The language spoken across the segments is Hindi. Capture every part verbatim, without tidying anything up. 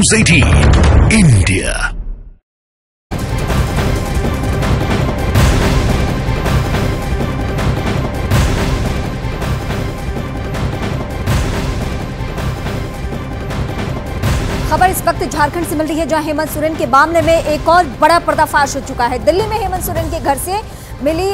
न्यूज़ अठारह इंडिया। खबर इस वक्त झारखंड से मिल रही है, जहां हेमंत सोरेन के मामले में एक और बड़ा पर्दाफाश हो चुका है। दिल्ली में हेमंत सोरेन के घर से मिली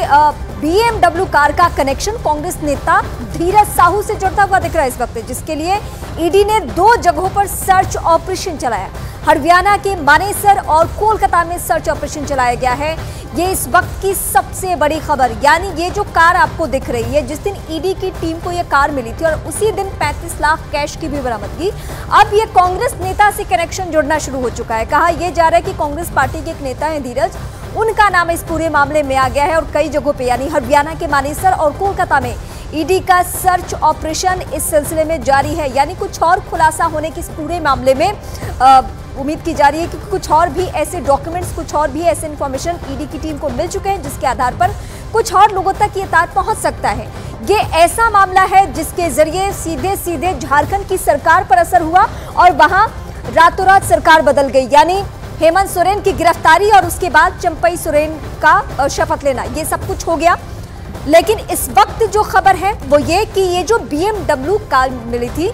बीएमडब्ल्यू कार का कनेक्शन कांग्रेस नेता धीरज साहू से जुड़ता हुआ दिख रहा है इस वक्त, जिसके लिए ईडी ने दो जगहों पर सर्च ऑपरेशन चलाया। हरियाणा के मानेसर और कोलकाता में सर्च ऑपरेशन चलाया गया है। ये इस वक्त की सबसे बड़ी खबर, यानी ये जो कार आपको दिख रही है, जिस दिन ईडी की टीम को ये कार मिली थी और उसी दिन पैंतीस लाख कैश की भी बरामदगी, अब ये कांग्रेस नेता से कनेक्शन जुड़ना शुरू हो चुका है। कहा यह जा रहा है कि कांग्रेस पार्टी के एक नेता है धीरज, उनका नाम इस पूरे मामले में आ गया है और कई जगहों पे यानी हरियाणा के मानेसर और कोलकाता में ईडी का सर्च ऑपरेशन इस सिलसिले में जारी है। यानी कुछ और खुलासा होने की इस पूरे मामले में आ, उम्मीद की जा रही है कि कुछ और भी ऐसे डॉक्यूमेंट्स, कुछ और भी ऐसे इन्फॉर्मेशन ईडी की टीम को मिल चुके हैं, जिसके आधार पर कुछ और लोगों तक ये तार पहुंच सकता है। ये ऐसा मामला है जिसके जरिए सीधे सीधे झारखंड की सरकार पर असर हुआ और वहाँ रातों रात सरकार बदल गई। यानी हेमंत सोरेन की गिरफ्तारी और उसके बाद चंपई सोरेन का शपथ लेना, ये सब कुछ हो गया। लेकिन इस वक्त जो खबर है वो ये कि ये जो बीएमडब्ल्यू कार मिली थी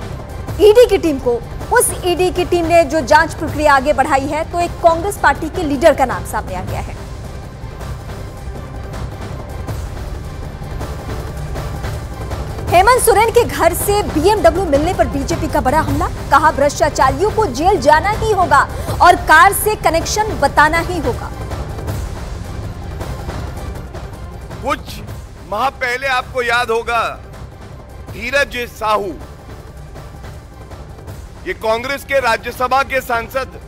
ईडी की टीम को, उस ईडी की टीम ने जो जांच प्रक्रिया आगे बढ़ाई है तो एक कांग्रेस पार्टी के लीडर का नाम सामने आ गया है। हेमंत सोरेन के घर से बीएमडब्ल्यू मिलने पर बीजेपी का बड़ा हमला। कहा भ्रष्टाचारियों को जेल जाना ही होगा और कार से कनेक्शन बताना ही होगा। कुछ माह पहले आपको याद होगा, धीरज साहू, ये कांग्रेस के राज्यसभा के सांसद,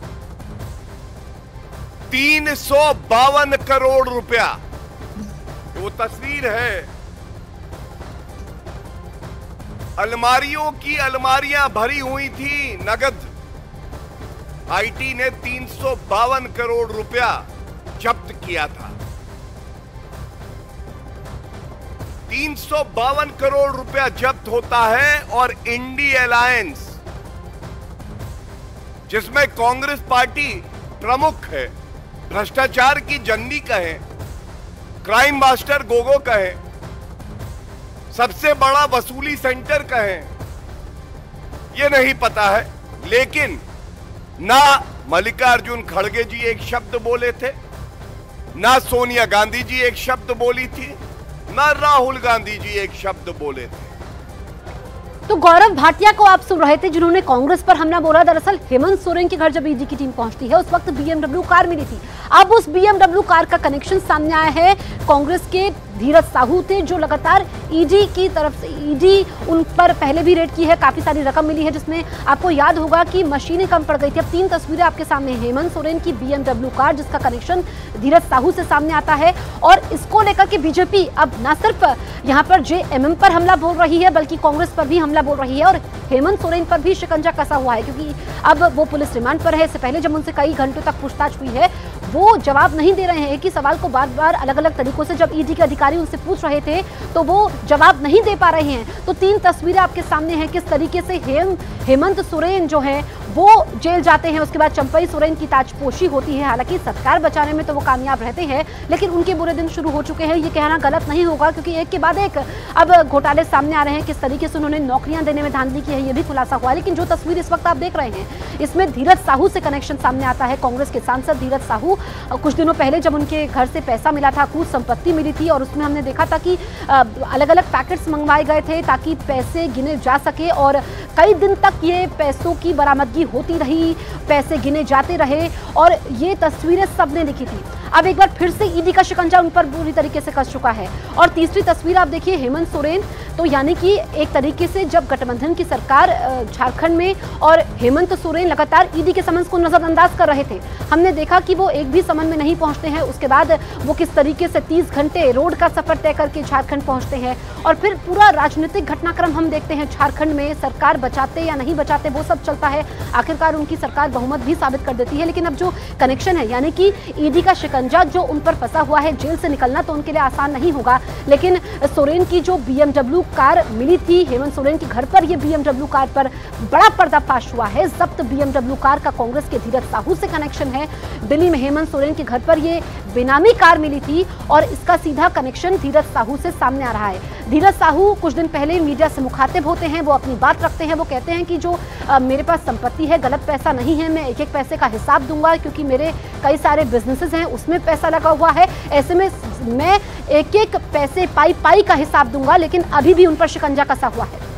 तीन सौ बावन करोड़ रुपया, वो तस्वीर है, अलमारियों की अलमारियां भरी हुई थी नगद। आईटी ने तीन सौ बावन करोड़ रुपया जब्त किया था। तीन सौ बावन करोड़ रुपया जब्त होता है और इंडी अलायंस, जिसमें कांग्रेस पार्टी प्रमुख है, भ्रष्टाचार की जंदी का है, क्राइम मास्टर गोगो का है, सबसे बड़ा वसूली सेंटर का है, ये नहीं पता है। लेकिन ना मल्लिकार्जुन खड़गे जी एक शब्द बोले थे, ना सोनिया गांधी जी एक शब्द बोली थी, ना राहुल गांधी जी एक शब्द बोले थे। तो गौरव भाटिया को आप सुन रहे थे, जिन्होंने कांग्रेस पर हमला बोला। दरअसल हेमंत सोरेन के घर जब ईडी की टीम पहुंचती है उस वक्त बीएमडब्ल्यू कार मिली थी। अब उस बीएमडब्ल्यू कार का कनेक्शन सामने आया है कांग्रेस के धीरज साहू थे, जो लगातार ईडी की तरफ से, ईडी उन पर पहले भी रेड की है, काफ़ी सारी रकम मिली है, जिसमें आपको याद होगा कि मशीनें कम पड़ गई थी। अब तीन तस्वीरें आपके सामने, हेमंत सोरेन की बीएमडब्ल्यू कार जिसका कनेक्शन धीरज साहू से सामने आता है, और इसको लेकर के बीजेपी अब न सिर्फ यहाँ पर जेएमएम पर हमला बोल रही है, बल्कि कांग्रेस पर भी हमला बोल रही है और हेमंत सोरेन पर भी शिकंजा कसा हुआ है, क्योंकि अब वो पुलिस रिमांड पर है। इससे पहले जब उनसे कई घंटों तक पूछताछ हुई है, वो जवाब नहीं दे रहे हैं कि सवाल को बार बार अलग अलग तरीकों से जब ईडी के अधिकारी उनसे पूछ रहे थे तो वो जवाब नहीं दे पा रहे हैं। तो तीन तस्वीरें आपके सामने हैं, किस तरीके से हेम हेमंत सोरेन जो है वो जेल जाते हैं, उसके बाद चंपई सोरेन की ताजपोशी होती है। हालांकि सरकार बचाने में तो वो कामयाब रहते हैं, लेकिन उनके बुरे दिन शुरू हो चुके हैं, ये कहना गलत नहीं होगा, क्योंकि एक के बाद एक अब घोटाले सामने आ रहे हैं। किस तरीके से उन्होंने नौकरियां देने में धांधली की है, ये भी खुलासा हुआ है। लेकिन जो तस्वीर इस वक्त आप देख रहे हैं, इसमें धीरज साहू से कनेक्शन सामने आता है। कांग्रेस के सांसद धीरज साहू, कुछ दिनों पहले जब उनके घर से पैसा मिला था, कुछ संपत्ति मिली थी, और उसमें हमने देखा था कि अलग अलग पैकेट्स मंगवाए गए थे ताकि पैसे गिने जा सके, और कई दिन तक ये पैसों की बरामदगी होती रही, पैसे गिने जाते रहे, और ये तस्वीरें सबने लिखी थी। अब एक बार फिर से ईडी का शिकंजा उन पर बुरी तरीके से कस चुका है। और तीसरी तस्वीर आप देखिए, हेमंत सोरेन, तो यानी कि एक तरीके से जब गठबंधन की सरकार झारखंड में, और हेमंत सोरेन लगातार ईडी के समन्स को नजरअंदाज कर रहे थे। हमने देखा कि वो एक भी समन में नहीं पहुंचते हैं, उसके बाद वो किस तरीके से तीस घंटे रोड का सफर तय करके झारखंड पहुंचते हैं, और फिर पूरा राजनीतिक घटनाक्रम हम देखते हैं झारखंड में, सरकार बचाते या नहीं बचाते वो सब चलता है। आखिरकार उनकी सरकार बहुमत भी साबित कर देती है। लेकिन अब जो कनेक्शन है, यानी कि ईडी का शिकंजा पंजा जो उन पर फंसा हुआ है, जेल से निकलना तो उनके लिए आसान नहीं होगा। लेकिन सोरेन की जो बीएमडब्ल्यू कार मिली थी, हेमंत सोरेन के घर पर यह बीएमडब्ल्यू कार पर बड़ा पर्दाफाश हुआ है। जब्त बीएमडब्ल्यू कार का कांग्रेस के धीरज साहू से कनेक्शन है। दिल्ली में हेमंत सोरेन के घर पर यह बेनामी कार मिली थी और इसका सीधा कनेक्शन धीरज साहू से सामने आ रहा है। धीरज साहू कुछ दिन पहले मीडिया से मुखातिब होते हैं, वो अपनी बात रखते हैं। वो कहते हैं कि जो आ, मेरे पास संपत्ति है, गलत पैसा नहीं है, मैं एक एक पैसे का हिसाब दूंगा क्योंकि मेरे कई सारे बिजनेसेस हैं, उसमें पैसा लगा हुआ है, ऐसे में मैं एक एक पैसे पाई पाई का हिसाब दूंगा। लेकिन अभी भी उन पर शिकंजा कसा हुआ है।